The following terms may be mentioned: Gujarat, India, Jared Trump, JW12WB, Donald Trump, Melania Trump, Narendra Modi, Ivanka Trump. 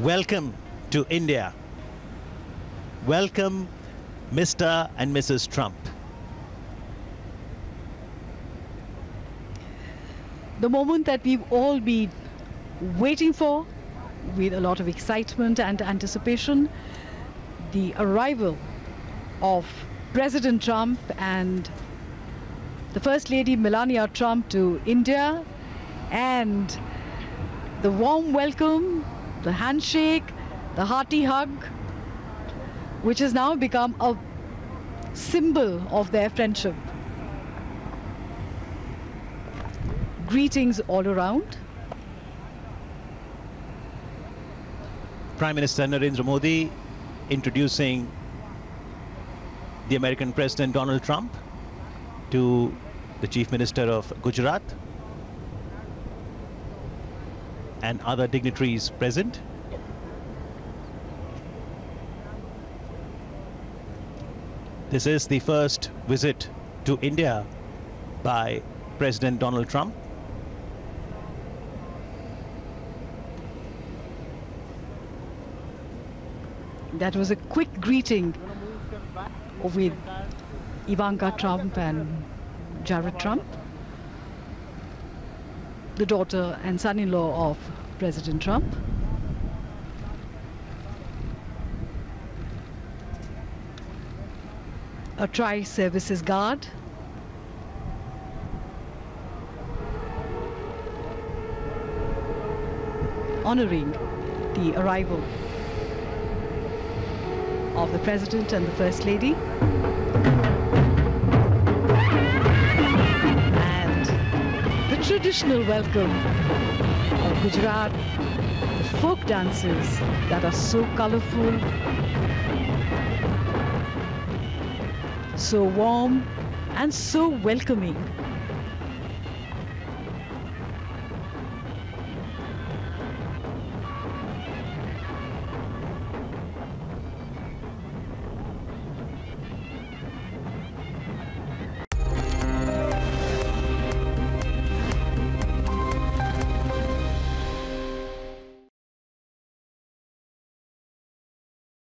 Welcome to India. Welcome, Mr. and Mrs. Trump. The moment that we've all been waiting for, with a lot of excitement and anticipation, the arrival of President Trump and the First Lady Melania Trump to India, and the warm welcome, the handshake, the hearty hug, which has now become a symbol of their friendship. Greetings all around. Prime Minister Narendra Modi introducing the American President Donald Trump to the Chief Minister of Gujarat and other dignitaries present. This is the first visit to India by President Donald Trump. That was a quick greeting with Ivanka Trump and Jared Trump, the daughter and son-in-law of President Trump. A tri-services guard. Honoring the arrival of the President and the First Lady. And the traditional welcome of Gujarat, the folk dances that are so colorful, so warm and so welcoming.